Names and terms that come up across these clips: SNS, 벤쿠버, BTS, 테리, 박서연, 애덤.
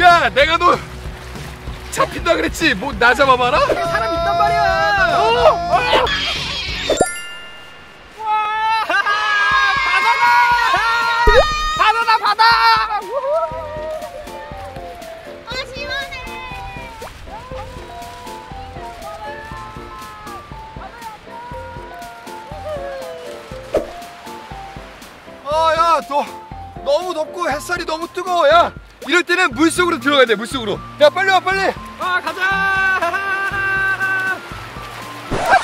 야, 내가 너 잡힌다 그랬지? 뭐 나 잡아봐라? 사람 있단 말이야. 와, 바다다, 바다다, 바다. 아, 시원해. 야, 너무 덥고 햇살이 너무 뜨거워. 야, 이럴 때는 물속으로 들어가야 돼, 물속으로. 야, 빨리 와, 빨리. 아, 가자. 아,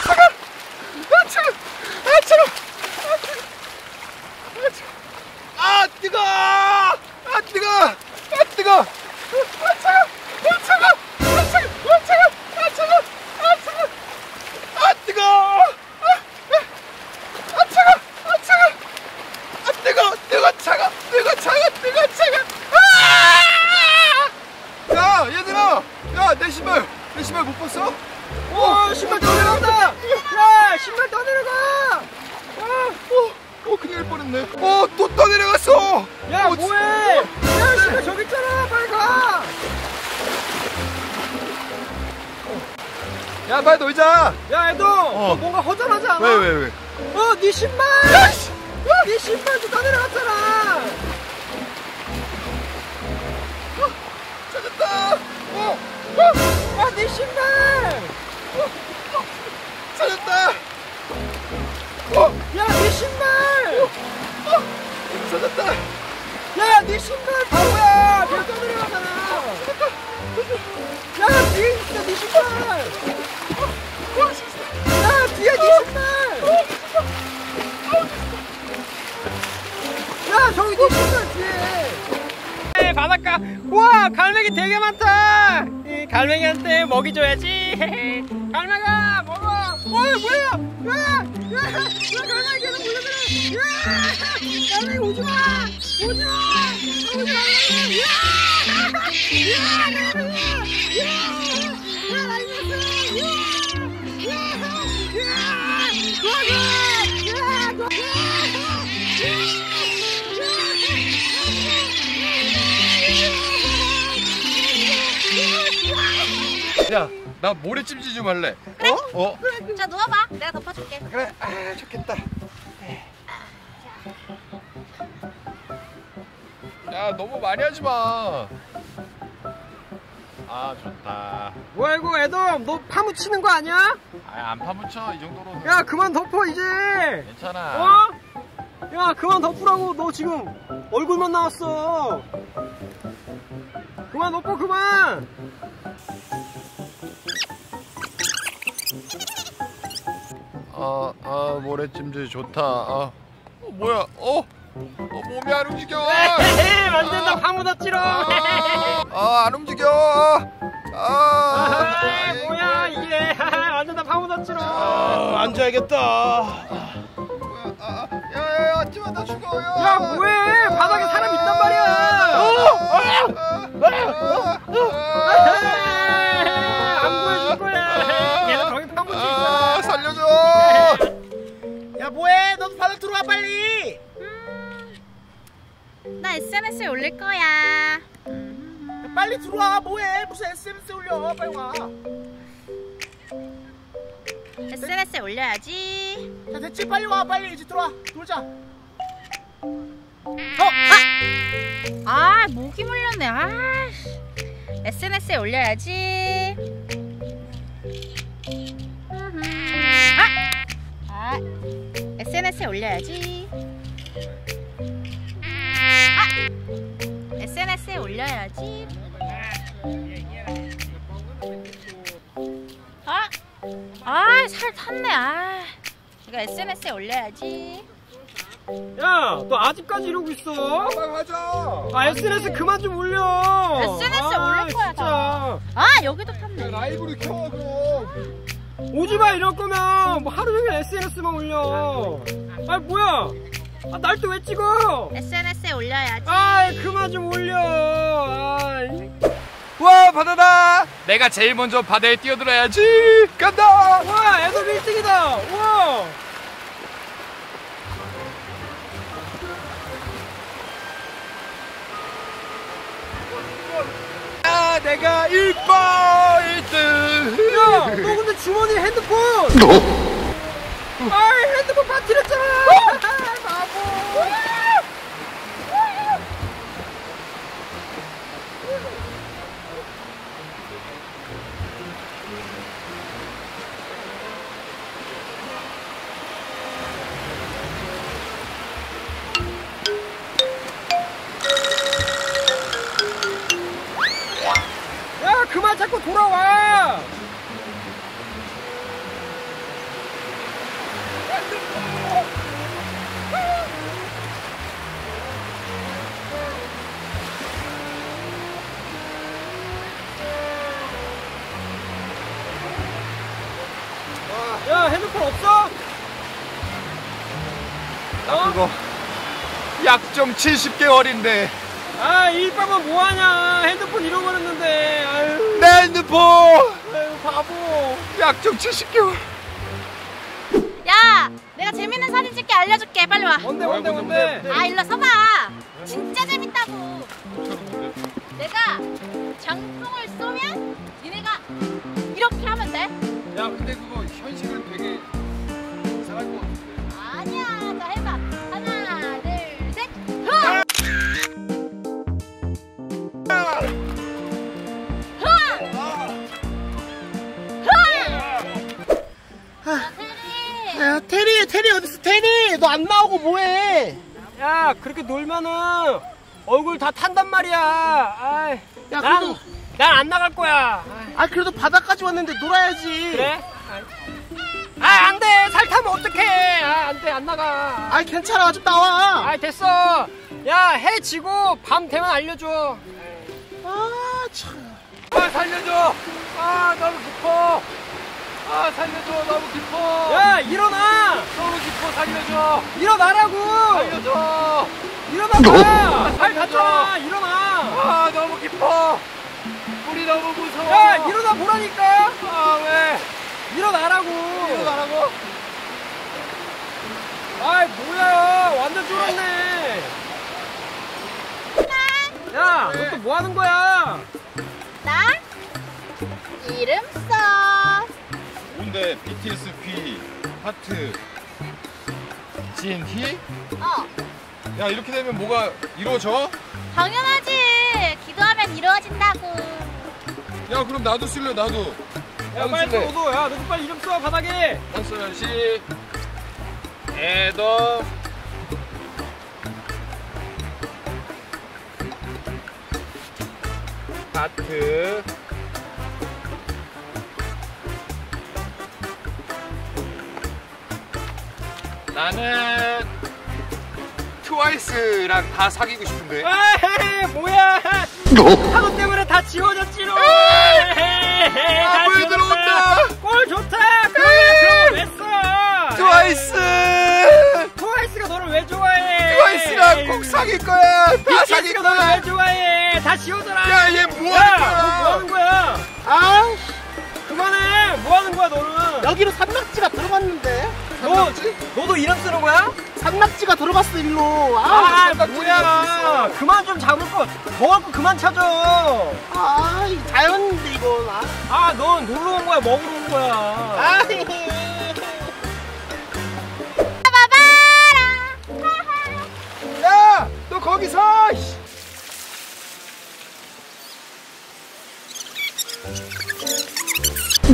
차가. 아, 차가. 아, 차가. 아, 뜨거. 아, 뜨거. 아, 뜨거. 아, 차가. 아, 차가. 아, 차가. 아, 차가. 아, 차가. 아, 차가. 아, 뜨거. 아, 차가. 아, 차가. 아, 뜨거. 뜨거, 차가. 뜨거, 차가. 뜨거, 차가. 야, 얘들아, 야, 내 신발 못 봤어? 오, 신발 떠내려간다. 야, 신발 떠내려가. 큰일 날 뻔했네. 또 떠내려갔어. 야, 뭐해? 야, 신발 저기 있잖아. 빨리 가. 야, 빨리 놀자. 야, 애도 뭔가 허전하지 않아? 왜? 네 신발. 야, 네 신발도 떠내려갔잖아. 찾았다! 아, 내 신발! 찾았다! 야, 내 신발! 찾았다! 야, 내 신발! 바보야! 별 떠내려가잖아! 야, 뒤에 있어, 내 신발! 야, 뒤에 내 신발! 야, 저기 내 신발 뒤에! 바닷가. 우와, 갈매기 되게 많다. 이 갈매기한테 먹이 줘야지. 갈매가 먹어. 뭐야? 갈매기 계속 물려들어. 갈매기 오지마. 오지마. 야, 나 모래찜질 좀 할래. 그래? 그래. 자, 누워봐. 내가 덮어줄게. 그래. 아, 좋겠다. 야, 너무 많이 하지 마. 아, 좋다. 뭐야 이거, 애덤, 너 파묻히는 거 아니야? 아, 안 파묻혀, 이 정도로. 야, 그만 덮어 이제. 괜찮아. 야, 그만 덮으라고. 너 지금 얼굴만 나왔어. 그만 덮어, 그만. 모래찜질 좋다. 뭐야? 몸이 안 움직여. 안 된다, 파묻었지롱. 안 움직여. 뭐야 이게? 안 된다, 파묻었지롱. 앉아야겠다. 야야야, 앉지마, 나 죽어. 야, 뭐해? 바닥에 사람 있단 말이야. 안 보여줄 거야. 얘는 거기 파묻지 있어. 살려줘. 야, 뭐해? 너도 바닥 들어와 빨리. 나 SNS에 올릴 거야. 야, 빨리 들어와. 뭐해? 무슨 SNS에 올려? 빨리 와. SNS에 올려야지. 야, 됐지? 빨리 와, 빨리. 이제 들어와. 놀자. 아, 목이 물렸네. SNS에 올려야지. SNS에 올려야지. SNS에 올려야지. 살 탔네. 이거 SNS에 올려야지. 야, 너 아직까지 이러고 있어? 빨리 가자. SNS 그만 좀 올려. SNS에 올릴 거야, 진짜. 다. 여기도 탔네. 라이브로 켜, 그럼. 오지마, 이럴 거면 뭐 하루 종일 SNS만 올려. 뭐야? 날 또 왜 찍어? SNS에 올려야지. 그만 좀 올려. 와, 바다다. 내가 제일 먼저 바다에 뛰어들어야지. 간다. 와, 애덤 1등이다. 와. 내가 1등. 야, 너 근데 주머니에 핸드폰. 아, 핸드폰 빠뜨렸잖아. 바보. 그만 자꾸 돌아와! 야, 핸드폰 없어? 나 그거 약정 70개월인데 아, 이 밤은 뭐하냐? 핸드폰 잃어버렸는데. 아유. 내 핸드폰! 아유, 바보. 약정 70개월. 야! 내가 재밌는 사진 찍기 알려줄게. 빨리 와. 뭔데? 아, 일로 서봐. 진짜 재밌다고. 내가 장풍을 쏘면 니네가 이렇게 하면 돼. 야, 근데 그거 현실은 되게 이상할 것 같은데. 아니야. 나 해봐. 야, 테리 어딨어? 테리 너 안 나오고 뭐해? 야, 그렇게 놀면은 얼굴 다 탄단 말이야. 난 안 나갈 거야. 아이. 아, 그래도 바다까지 왔는데 놀아야지. 그래? 아, 안 돼. 살 타면 어떡해. 아, 안 돼. 안 나가. 아, 괜찮아. 좀 나와. 아, 됐어. 야, 해 지고 밤 되면 알려줘. 아, 참. 아, 살려줘. 아, 너무 깊어. 아, 살려줘. 너무 깊어. 야, 일어나. 너무 깊어. 살려줘. 일어나라고. 살려줘. 일어나봐. 살 갔잖아. 일어나. 아, 너무 깊어. 물이 너무 무서워. 야, 일어나 보라니까. 아, 왜? 일어나라고. 일어나라고? 아이, 뭐야. 완전 쫄았네. 야, 너 또 뭐 하는 거야? 나 이름 써. 뭔데? BTS 귀, 하트, 진, 히? 어. 야, 이렇게 되면 뭐가 이루어져? 당연하지. 기도하면 이루어진다고. 야, 그럼 나도 쓸래. 나도. 야, 빨리 쓸래. 너도. 야, 너도 빨리 이름 써. 바닥에. 박서연 씨, 애덕, 하트, 나는 트와이스랑 다 사귀고 싶은데. 에이, 뭐야. 사고 때문에 다 지워졌지로. 아, 물 들어온다. 골 좋다. 그럼 왜 써? 트와이스가 너를 왜 좋아해? 트와이스랑 꼭 사귈 거야. 다 사귈 거야. 너를 왜 좋아해? 다 지워져라. 야, 얘 뭐하는 거야? 너 뭐하는 거야? 아, 그만해. 뭐하는 거야 너는? 여기로 산낙지가 들어갔는데. 너도 이름 쓰는 거야? 산낙지가 들어갔어 일로. 아, 뭐야. 그만 좀 잡을 거. 먹을 거 그만 찾아. 아, 자연인데 이건. 아, 넌 놀러 온 거야? 먹으러 온 거야? 아, 봐봐라. 야, 너 거기 서.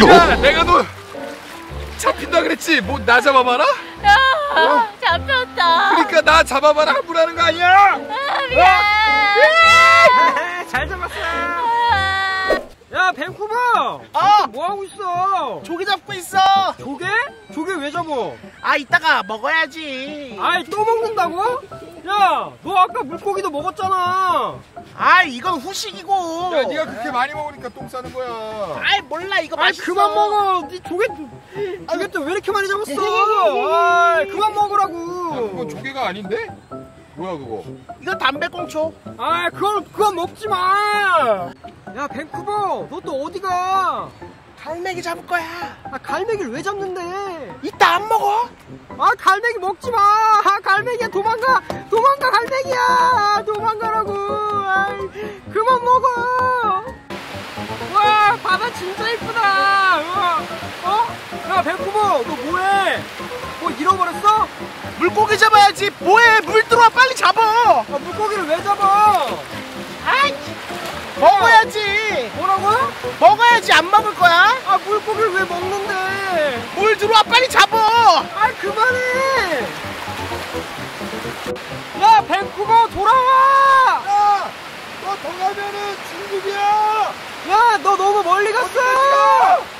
야, 내가 너 잡힌다 그랬지? 뭐 나 잡아봐라? 야, 잡혔다. 그러니까 나 잡아봐라 함부로 하는 거 아니야? 아, 미안. 잘 잡았어. 야, 벤쿠버. 아, 뭐 하고 있어? 조개 잡고 있어. 조개? 조개 왜 잡어? 아, 이따가 먹어야지. 아이, 또 먹는다고? 야, 너 아까 물고기도 먹었잖아. 아이, 이건 후식이고. 야, 네가 그렇게 많이 먹으니까 똥 싸는 거야. 아이, 몰라. 이거 맛있어. 아이, 그만 먹어. 네 조개. 조개 또 왜 이렇게 많이 잡았어? 아이, 그만 먹으라고. 야, 그건 조개가 아닌데? 뭐야 그거? 이건 담배꽁초. 아이, 그건 먹지 마. 야, 벤쿠버, 너 또 어디가? 갈매기 잡을 거야. 아, 갈매기를 왜 잡는데? 이따 안 먹어? 아, 갈매기 먹지 마. 아, 갈매기야, 도망가. 도망가, 갈매기야. 도망가라고. 아이, 그만 먹어. 진짜 이쁘다. 어? 야 벤쿠버 너 뭐해? 뭐 잃어버렸어? 물고기 잡아야지. 뭐해? 물 들어와 빨리 잡아. 아, 물고기를 왜 잡아? 아이 먹어야지. 뭐라고요? 먹어야지. 안 먹을 거야? 아 물고기를 왜 먹는데? 물 들어와 빨리 잡아. 아 그만해. 야 벤쿠버 돌아와. 야 너 더 가면은 중국이야. 야 너 너무 멀리 갔어.